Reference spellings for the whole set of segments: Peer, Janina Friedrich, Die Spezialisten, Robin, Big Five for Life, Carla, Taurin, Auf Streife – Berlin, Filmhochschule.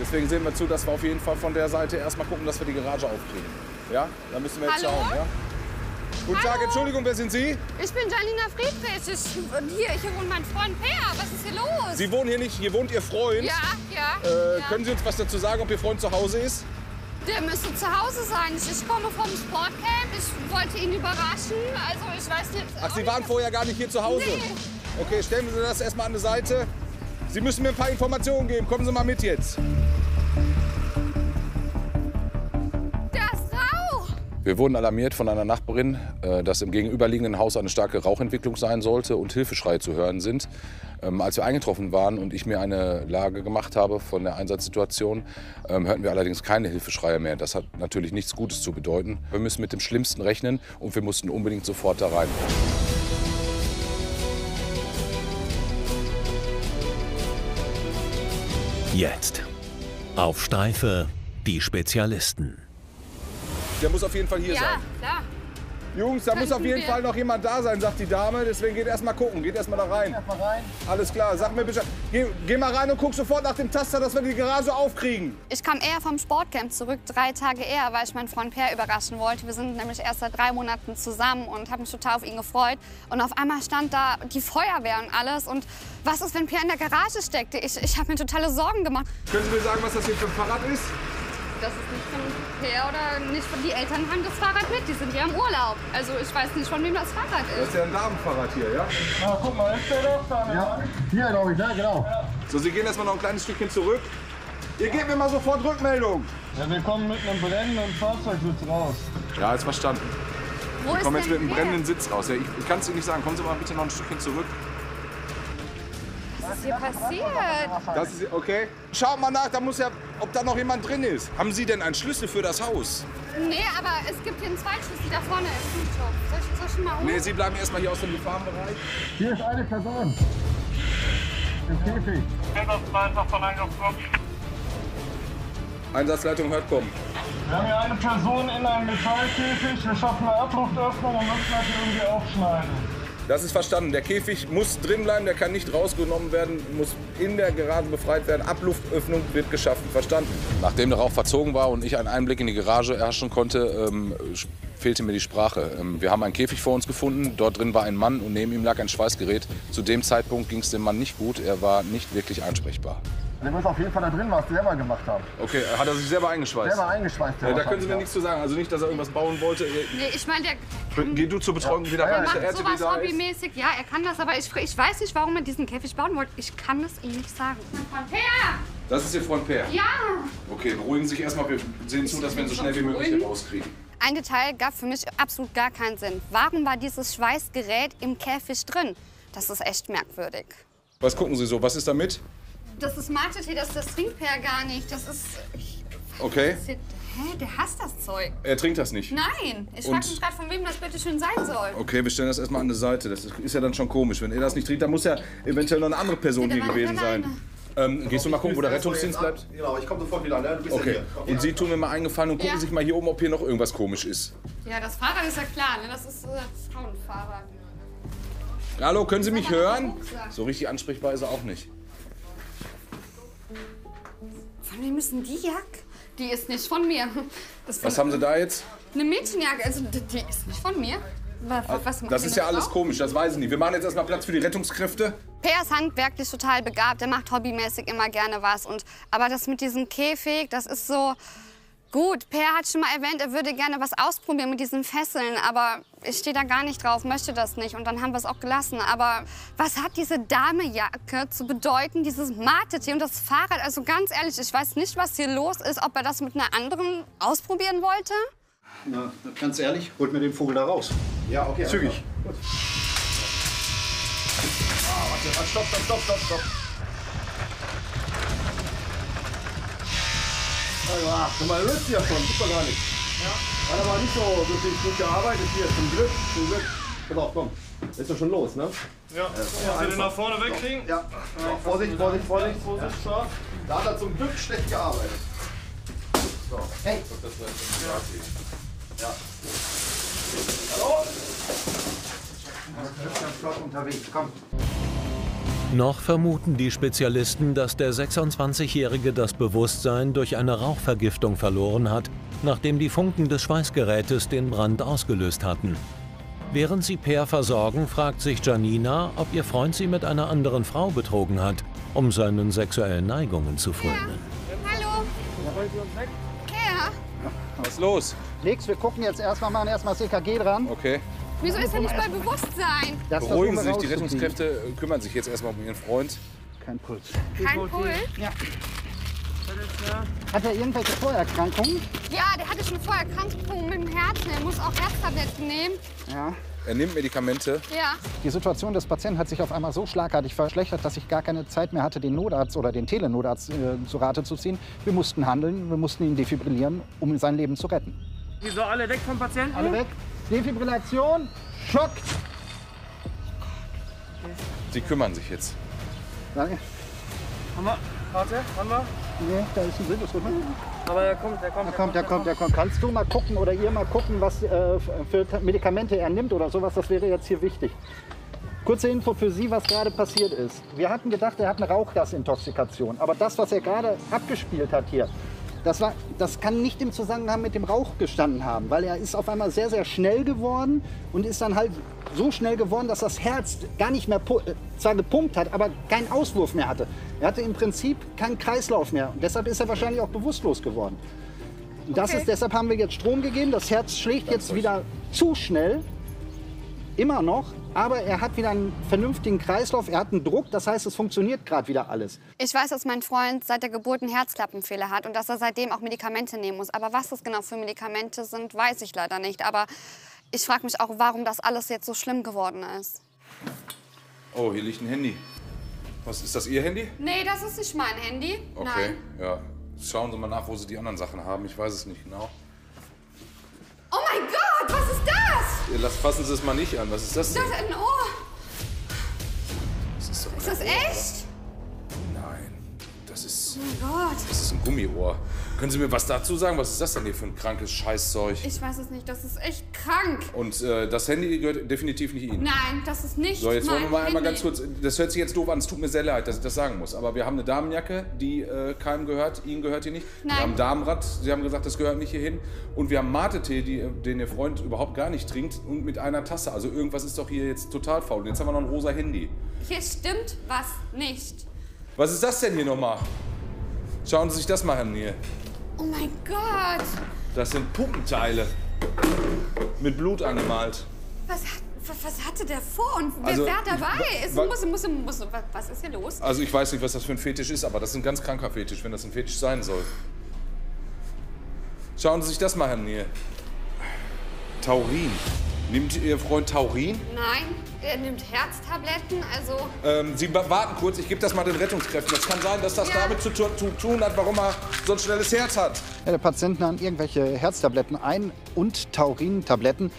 Deswegen sehen wir zu, dass wir auf jeden Fall von der Seite erstmal gucken, dass wir die Garage aufkriegen. Ja, da müssen wir jetzt schauen. Ja? Guten Tag, Entschuldigung, wer sind Sie? Ich bin Janina Friedrich. Hier wohnt mein Freund Peer. Was ist hier los? Sie wohnen hier nicht, hier wohnt Ihr Freund. Ja. Können Sie uns was dazu sagen, ob Ihr Freund zu Hause ist? Der müsste zu Hause sein. Ich komme vom Sportcamp. Ich wollte ihn überraschen. Also ich weiß nicht. Ach, Sie waren vorher gar nicht hier zu Hause? Nee. Okay, stellen Sie das erstmal an die Seite. Sie müssen mir ein paar Informationen geben. Kommen Sie mal mit jetzt. Das Rauch! Wir wurden alarmiert von einer Nachbarin, dass im gegenüberliegenden Haus eine starke Rauchentwicklung sein sollte und Hilfeschreie zu hören sind. Als wir eingetroffen waren und ich mir eine Lage gemacht habe von der Einsatzsituation, hörten wir allerdings keine Hilfeschreie mehr. Das hat natürlich nichts Gutes zu bedeuten. Wir müssen mit dem Schlimmsten rechnen und wir mussten unbedingt sofort da rein. Jetzt auf Streife die Spezialisten. Der muss auf jeden Fall hier sein. Ja, Jungs, da muss auf jeden Fall noch jemand da sein, sagt die Dame. Deswegen geht erstmal gucken, geht erstmal da rein. Alles klar, sag mir bitte. Geh mal rein und guck sofort nach dem Taster, dass wir die Garage aufkriegen. Ich kam eher vom Sportcamp zurück, 3 Tage eher, weil ich meinen Freund Peer überraschen wollte. Wir sind nämlich erst seit 3 Monaten zusammen und habe mich total auf ihn gefreut. Und auf einmal stand da die Feuerwehr und alles. Und was ist, wenn Peer in der Garage steckte? Ich habe mir totale Sorgen gemacht. Können Sie mir sagen, was das hier für ein Fahrrad ist? Das ist nicht von Peer oder nicht von die Eltern haben das Fahrrad mit, die sind ja im Urlaub. Also ich weiß nicht, von wem das Fahrrad ist. Das ist ja ein Damenfahrrad hier, ja? Ah, guck mal, ist der da? Ja, hier glaube ich, ja genau. Ja. So, Sie gehen erstmal noch ein kleines Stückchen zurück. Ihr gebt mir mal sofort Rückmeldung. Ja, wir kommen mit einem brennenden Fahrzeugsitz raus. Ja, ist verstanden. Wir kommen jetzt mit einem brennenden Sitz raus. Ja, ich kann es Ihnen nicht sagen, kommen Sie mal bitte noch ein Stückchen zurück. Was ist hier passiert? Das ist, okay. Schaut mal nach, da muss ja, ob da noch jemand drin ist. Haben Sie denn einen Schlüssel für das Haus? Nee, aber es gibt hier einen Zweitschlüssel, da vorne ist. Soll ich schon mal hoch? Nee, Sie bleiben erstmal hier aus dem Gefahrenbereich. Hier ist eine Person. Im Käfig. Einsatzleitung hört kommen. Wir haben hier eine Person in einem Metallkäfig. Wir schaffen eine Abruftöffnung und müssen das irgendwie aufschneiden. Das ist verstanden. Der Käfig muss drin bleiben, der kann nicht rausgenommen werden, muss in der Garage befreit werden. Abluftöffnung wird geschaffen. Verstanden. Nachdem der Rauch verzogen war und ich einen Einblick in die Garage erhaschen konnte, fehlte mir die Sprache. Wir haben einen Käfig vor uns gefunden. Dort drin war ein Mann und neben ihm lag ein Schweißgerät. Zu dem Zeitpunkt ging es dem Mann nicht gut. Er war nicht wirklich ansprechbar. Der muss auf jeden Fall da drin was selber gemacht haben. Okay, hat er sich selber eingeschweißt? Selber eingeschweißt. Ja, da können Sie mir nichts zu sagen. Also nicht, dass er irgendwas bauen wollte. Nee, ich meine, geh du zur Betreuung wieder rein. Der macht sowas hobbymäßig. Ja, er kann das, aber ich weiß nicht, warum er diesen Käfig bauen wollte. Ich kann es ihm nicht sagen. Mein Freund Peer! Das ist Ihr Freund Peer? Ja! Okay, beruhigen Sie sich erstmal. Wir sehen zu, dass wir ihn so schnell wie möglich hier rauskriegen. Ein Detail gab für mich absolut gar keinen Sinn. Warum war dieses Schweißgerät im Käfig drin? Das ist echt merkwürdig. Was gucken Sie so? Was ist damit? Das ist Mate-Tee, das trinkt Peer gar nicht. Das ist. Okay. Das ist, hä? Der hasst das Zeug. Er trinkt das nicht? Nein. Ich frage mich gerade, von wem das bitte schön sein soll. Okay, wir stellen das erstmal an die Seite. Das ist ja dann schon komisch. Wenn er das nicht trinkt, dann muss ja eventuell noch eine andere Person hier gewesen sein. Gehst du mal gucken, wo der Rettungsdienst bleibt? Genau, ich komme sofort wieder. Ne? Du bist ja hier. Okay. Und Sie tun mir mal einen Gefallen und gucken sich mal hier oben, ob hier noch irgendwas komisch ist. Ja, das Fahrrad ist ja klar. Ne? Das ist das Frauenfahrrad. Hallo, können Sie mich hören? So richtig ansprechbar ist er auch nicht. Von wem ist denn die Jacke? Die ist nicht von mir. Was haben Sie da jetzt? Eine Mädchenjacke, also die ist nicht von mir. Das ist ja alles komisch, das weiß ich nicht. Wir machen jetzt erstmal Platz für die Rettungskräfte. Peer ist handwerklich total begabt, er macht hobbymäßig immer gerne was. Aber das mit diesem Käfig, das ist so gut. Peer hat schon mal erwähnt, er würde gerne was ausprobieren mit diesen Fesseln, aber ich stehe da gar nicht drauf, möchte das nicht. Und dann haben wir es auch gelassen. Aber was hat diese Damejacke zu bedeuten, dieses Mate-Tee und das Fahrrad? Also ganz ehrlich, ich weiß nicht, was hier los ist, ob er das mit einer anderen ausprobieren wollte. Na, ganz ehrlich, holt mir den Vogel da raus. Ja, okay. Zügig. Gut. Ah, warte, stopp. Ja, man löst ja schon, super gar nicht. Ja. Hat aber nicht so wirklich gut gearbeitet hier, zum Glück. Pass auf, komm. Ist doch schon los, ne? Ja. Kannst du den nach vorne wegkriegen? Ja. So, Vorsicht. Ja. Da hat er zum Glück schlecht gearbeitet. So. Hey! Ja. Hallo! Das ist ganz flott unterwegs, komm. Noch vermuten die Spezialisten, dass der 26-Jährige das Bewusstsein durch eine Rauchvergiftung verloren hat, nachdem die Funken des Schweißgerätes den Brand ausgelöst hatten. Während sie Peer versorgen, fragt sich Janina, ob ihr Freund sie mit einer anderen Frau betrogen hat, um seinen sexuellen Neigungen zu frönen. Hallo. Peer. Was ist los? Nix, wir gucken jetzt erstmal, machen erstmal CKG dran. Okay. Wieso ist er nicht bei Bewusstsein? Beruhigen Sie sich, die Rettungskräfte kümmern sich jetzt erstmal um Ihren Freund. Kein Puls. Kein Puls? Ja. Hat er irgendwelche Vorerkrankungen? Ja, der hatte schon Vorerkrankungen mit dem Herzen. Er muss auch Herztabletten nehmen. Ja. Er nimmt Medikamente. Ja. Die Situation des Patienten hat sich auf einmal so schlagartig verschlechtert, dass ich gar keine Zeit mehr hatte, den Notarzt oder den Telenotarzt zu Rate zu ziehen. Wir mussten handeln, wir mussten ihn defibrillieren, um sein Leben zu retten. Wieso alle weg vom Patienten? Alle weg. Defibrillation, Schock. Sie kümmern sich jetzt. Danke. Haben wir? Warte, haben wir? Nee, da ist ein Sindus runter. Aber der kommt, der kommt. Der kommt. Kannst du mal gucken oder ihr mal gucken, was für Medikamente er nimmt oder sowas? Das wäre jetzt hier wichtig. Kurze Info für Sie, was gerade passiert ist. Wir hatten gedacht, er hat eine Rauchgasintoxikation. Aber das, was er gerade abgespielt hat hier, das kann nicht im Zusammenhang mit dem Rauch gestanden haben, weil er ist auf einmal sehr, sehr schnell geworden und ist dann halt so schnell geworden, dass das Herz gar nicht mehr, zwar gepumpt hat, aber keinen Auswurf mehr hatte. Er hatte im Prinzip keinen Kreislauf mehr und deshalb ist er wahrscheinlich auch bewusstlos geworden. Und das ist, deshalb haben wir jetzt Strom gegeben, das Herz schlägt jetzt wieder zu schnell, immer noch. Aber er hat wieder einen vernünftigen Kreislauf, er hat einen Druck, das heißt, es funktioniert gerade wieder alles. Ich weiß, dass mein Freund seit der Geburt einen Herzklappenfehler hat und dass er seitdem auch Medikamente nehmen muss. Aber was das genau für Medikamente sind, weiß ich leider nicht. Aber ich frage mich auch, warum das alles jetzt so schlimm geworden ist. Oh, hier liegt ein Handy. Was, ist das Ihr Handy? Nee, das ist nicht mein Handy. Okay, nein. Ja. Schauen Sie mal nach, wo Sie die anderen Sachen haben, ich weiß es nicht genau. Oh mein Gott, was ist das? Fassen Sie es mal nicht an. Was ist das denn? Das ist ein Ohr. Das ist, doch ist das Ohr, echt? Oder? Nein, das ist. Oh mein Gott. Das ist ein Gummiohr. Können Sie mir was dazu sagen? Was ist das denn hier für ein krankes Scheißzeug? Ich weiß es nicht. Das ist echt krank. Und das Handy gehört definitiv nicht Ihnen. Nein, das ist nicht. So, jetzt wollen wir mal einmal ganz kurz. Das hört sich jetzt doof an. Es tut mir sehr leid, dass ich das sagen muss. Aber wir haben eine Damenjacke, die keinem gehört. Ihnen gehört die nicht. Nein. Wir haben Damenrad. Sie haben gesagt, das gehört nicht hierhin. Und wir haben Mate-Tee, den Ihr Freund überhaupt gar nicht trinkt. Und mit einer Tasse. Also irgendwas ist doch hier jetzt total faul. Und jetzt haben wir noch ein rosa Handy. Hier stimmt was nicht. Was ist das denn hier nochmal? Schauen Sie sich das mal an hier. Oh mein Gott! Das sind Puppenteile. Mit Blut angemalt. Was hatte der vor und wer also, war dabei? Was ist hier los? Also ich weiß nicht, was das für ein Fetisch ist, aber das ist ein ganz kranker Fetisch, wenn das ein Fetisch sein soll. Schauen Sie sich das mal an hier. Taurin. Nimmt Ihr Freund Taurin? Nein, er nimmt Herztabletten, also... Sie warten kurz, ich gebe das mal den Rettungskräften. Das kann sein, dass das damit zu tun hat, warum er so ein schnelles Herz hat. Ja, der Patient nahm irgendwelche Herztabletten ein und Taurin-Tabletten.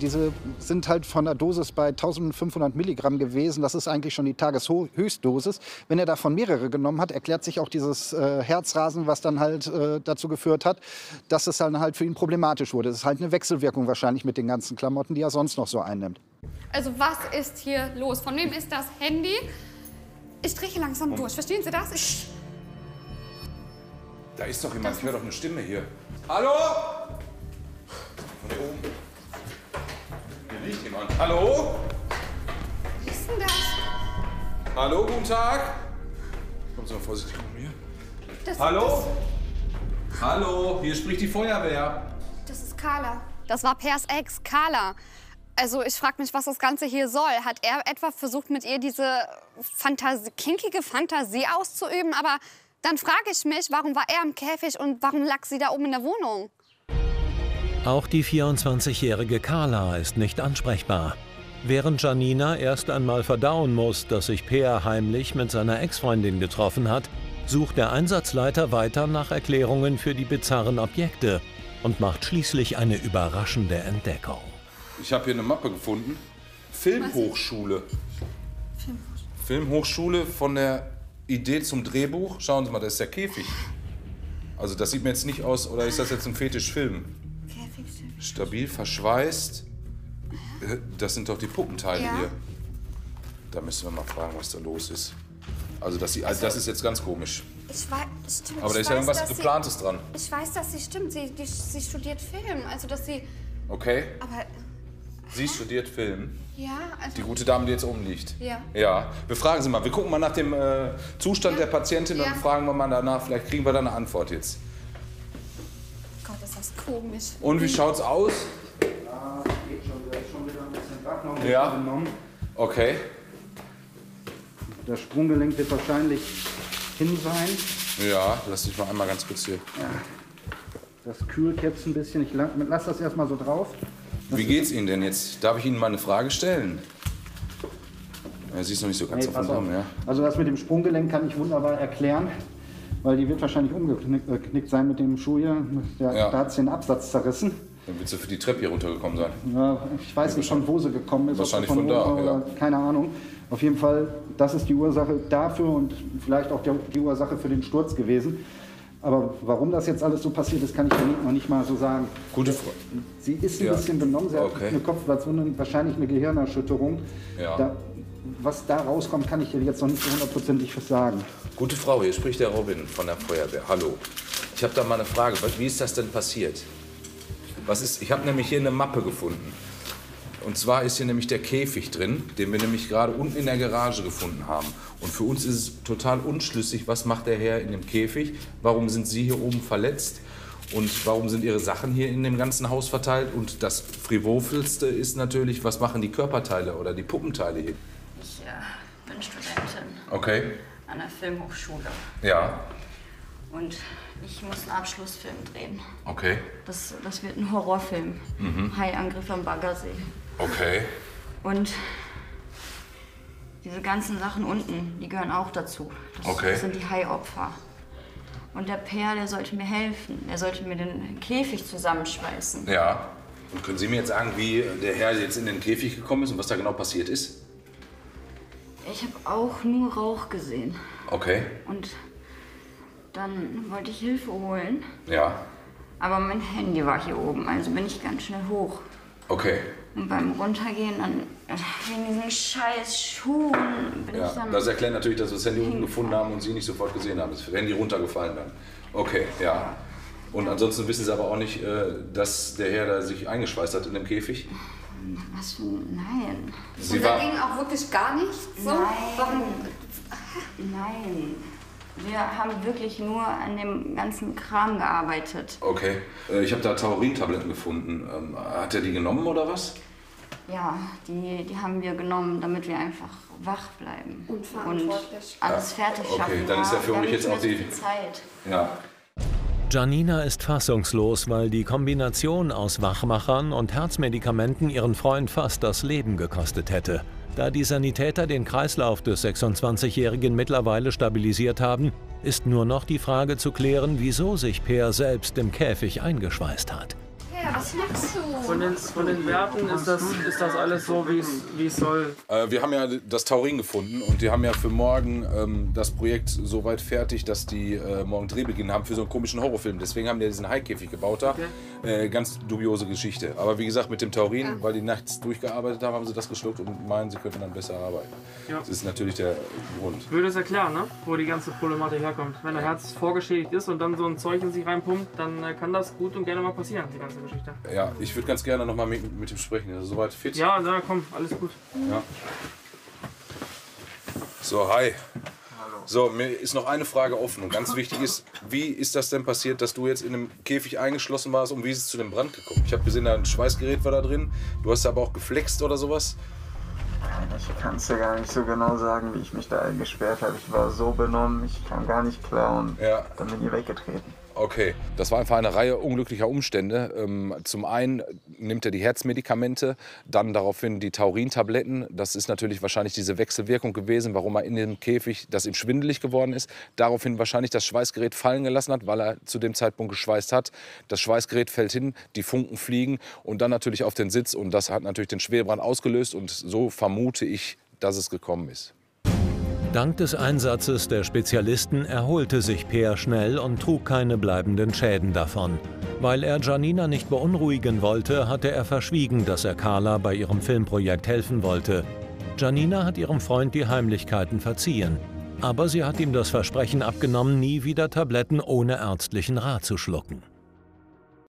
Diese sind halt von der Dosis bei 1500 Milligramm gewesen. Das ist eigentlich schon die Tageshöchstdosis. Wenn er davon mehrere genommen hat, erklärt sich auch dieses Herzrasen, was dann halt dazu geführt hat, dass es dann halt für ihn problematisch wurde. Es ist halt eine Wechselwirkung wahrscheinlich mit den ganzen Klamotten, die er sonst noch so einnimmt. Also was ist hier los? Von wem ist das Handy? Ich drehe langsam durch. Verstehen Sie das? Da ist doch jemand. Ich höre doch eine Stimme hier. Hallo? Von hier oben. Jemand. Hallo? Was ist denn das? Hallo, guten Tag. Kommen Sie mal vorsichtig mit mir. Hallo? Hallo, hier spricht die Feuerwehr. Das ist Carla. Das war Peers Ex, Carla. Also ich frage mich, was das Ganze hier soll. Hat er etwa versucht, mit ihr diese kinkige Fantasie auszuüben? Aber dann frage ich mich, warum war er im Käfig und warum lag sie da oben in der Wohnung? Auch die 24-jährige Carla ist nicht ansprechbar. Während Janina erst einmal verdauen muss, dass sich Peer heimlich mit seiner Ex-Freundin getroffen hat, sucht der Einsatzleiter weiter nach Erklärungen für die bizarren Objekte und macht schließlich eine überraschende Entdeckung. Ich habe hier eine Mappe gefunden. Filmhochschule. Filmhochschule von der Idee zum Drehbuch. Schauen Sie mal, das ist der Käfig. Also das sieht mir jetzt nicht aus, oder ist das jetzt ein Fetischfilm? Stabil, verschweißt. Das sind doch die Puppenteile hier. Da müssen wir mal fragen, was da los ist. Also, dass sie, also das ist jetzt ganz komisch. Ich weiß, stimmt. Aber da ist ja irgendwas Geplantes dran. Ich weiß, dass sie stimmt. Sie studiert Film. Also, dass sie. Okay. Aber. Sie studiert Film. Ja, also die gute Dame, die jetzt oben liegt. Ja. Ja. Wir fragen sie mal. Wir gucken mal nach dem Zustand der Patientin und fragen wir mal danach. Vielleicht kriegen wir da eine Antwort jetzt. Gott, ist das komisch. Und wie schaut's aus? Ja, geht schon wieder ein bisschen Backnochen genommen. Okay. Das Sprunggelenk wird wahrscheinlich hin sein. Ja, lass dich mal einmal ganz kurz hier. Ja. Das Kühlcaps ein bisschen. Ich lass das erstmal so drauf. Wie geht's Ihnen denn jetzt? Darf ich Ihnen mal eine Frage stellen? Ja, sie ist noch nicht so ganz auf dem Raum, ja. Also das mit dem Sprunggelenk kann ich wunderbar erklären, weil die wird wahrscheinlich umgeknickt sein mit dem Schuh hier. Da hat sie den Absatz zerrissen. Dann wird sie für die Treppe hier runtergekommen sein. Ja, ich weiß nicht schon, wo sie gekommen ist. Wahrscheinlich von da, oder keine Ahnung. Auf jeden Fall, das ist die Ursache dafür und vielleicht auch die Ursache für den Sturz gewesen. Aber warum das jetzt alles so passiert ist, kann ich noch nicht mal so sagen. Gute Frage. Sie ist ein bisschen benommen, sie hat eine Kopfplatzwunde und wahrscheinlich eine Gehirnerschütterung. Ja. Was da rauskommt, kann ich dir jetzt noch nicht hundertprozentig sagen. Gute Frau, hier spricht der Robin von der Feuerwehr. Hallo. Ich habe da mal eine Frage. Wie ist das denn passiert? Ich habe nämlich hier eine Mappe gefunden. Und zwar ist hier nämlich der Käfig drin, den wir nämlich gerade unten in der Garage gefunden haben. Und für uns ist es total unschlüssig, was macht der Herr in dem Käfig? Warum sind Sie hier oben verletzt? Und warum sind Ihre Sachen hier in dem ganzen Haus verteilt? Und das Frivofelste ist natürlich, was machen die Körperteile oder die Puppenteile hier? Ich bin Studentin an der Filmhochschule. Ja. Und ich muss einen Abschlussfilm drehen. Okay. Das wird ein Horrorfilm. Mhm. Haiangriff am Baggersee. Okay. Und diese ganzen Sachen unten, die gehören auch dazu. Das sind die Hai-Opfer. Und der Peer, der sollte mir helfen. Er sollte mir den Käfig zusammenschweißen. Ja. Und können Sie mir jetzt sagen, wie der Herr jetzt in den Käfig gekommen ist und was da genau passiert ist? Ich habe auch nur Rauch gesehen. Okay. Und dann wollte ich Hilfe holen. Ja. Aber mein Handy war hier oben, also bin ich ganz schnell hoch. Okay. Und beim Runtergehen, dann wegen diesen scheiß Schuhen bin ich dann... Das erklärt natürlich, dass wir das Handy unten gefunden haben und Sie nicht sofort gesehen haben. Das Handy runtergefallen dann. Okay, ja. Und ansonsten wissen Sie aber auch nicht, dass der Herr da sich eingeschweißt hat in dem Käfig? Was für ein... Nein. Und da ging auch wirklich gar nichts? So? Nein. Warum? Nein. Wir haben wirklich nur an dem ganzen Kram gearbeitet. Okay. Ich habe da Taurintabletten gefunden. Hat er die genommen oder was? Ja, die haben wir genommen, damit wir einfach wach bleiben. Und alles fertig schaffen. Okay, dann ist ja für mich jetzt auch die Zeit. Ja. Janina ist fassungslos, weil die Kombination aus Wachmachern und Herzmedikamenten ihren Freund fast das Leben gekostet hätte. Da die Sanitäter den Kreislauf des 26-Jährigen mittlerweile stabilisiert haben, ist nur noch die Frage zu klären, wieso sich Peer selbst im Käfig eingeschweißt hat. Ja, was machst du? Von den Werten ist das alles so, wie es soll. Wir haben ja das Taurin gefunden und die haben ja für morgen das Projekt so weit fertig, dass die morgen Drehbeginn haben für so einen komischen Horrorfilm. Deswegen haben die diesen Haikäfig gebaut da. Okay. Ganz dubiose Geschichte. Aber wie gesagt, mit dem Taurin, weil die nachts durchgearbeitet haben, haben sie das geschluckt und meinen, sie könnten dann besser arbeiten. Ja. Das ist natürlich der Grund. Würde es erklären, ne? Wo die ganze Problematik herkommt. Wenn das Herz vorgeschädigt ist und dann so ein Zeug in sich reinpumpt, dann kann das gut und gerne mal passieren, die ganze Geschichte. Ja, ich würde ganz gerne noch mal mit ihm sprechen. Also soweit fit? Ja, na komm, alles gut. Ja. So, hi. Hallo. So, mir ist noch eine Frage offen und ganz wichtig ist, wie ist das denn passiert, dass du jetzt in einem Käfig eingeschlossen warst und wie ist es zu dem Brand gekommen? Ich habe gesehen, da ein Schweißgerät war da drin. Du hast aber auch geflext oder sowas. Ich kann es dir gar nicht so genau sagen, wie ich mich da eingesperrt habe. Ich war so benommen, ich kam gar nicht klar und dann bin ich weggetreten. Okay, das war einfach eine Reihe unglücklicher Umstände. Zum einen nimmt er die Herzmedikamente, dann daraufhin die Taurintabletten. Das ist natürlich wahrscheinlich diese Wechselwirkung gewesen, warum er in dem Käfig, das ihm schwindelig geworden ist. Daraufhin wahrscheinlich das Schweißgerät fallen gelassen hat, weil er zu dem Zeitpunkt geschweißt hat. Das Schweißgerät fällt hin, die Funken fliegen und dann natürlich auf den Sitz. Und das hat natürlich den Schwelbrand ausgelöst und so vermute ich, dass es gekommen ist. Dank des Einsatzes der Spezialisten erholte sich Peer schnell und trug keine bleibenden Schäden davon. Weil er Janina nicht beunruhigen wollte, hatte er verschwiegen, dass er Carla bei ihrem Filmprojekt helfen wollte. Janina hat ihrem Freund die Heimlichkeiten verziehen. Aber sie hat ihm das Versprechen abgenommen, nie wieder Tabletten ohne ärztlichen Rat zu schlucken.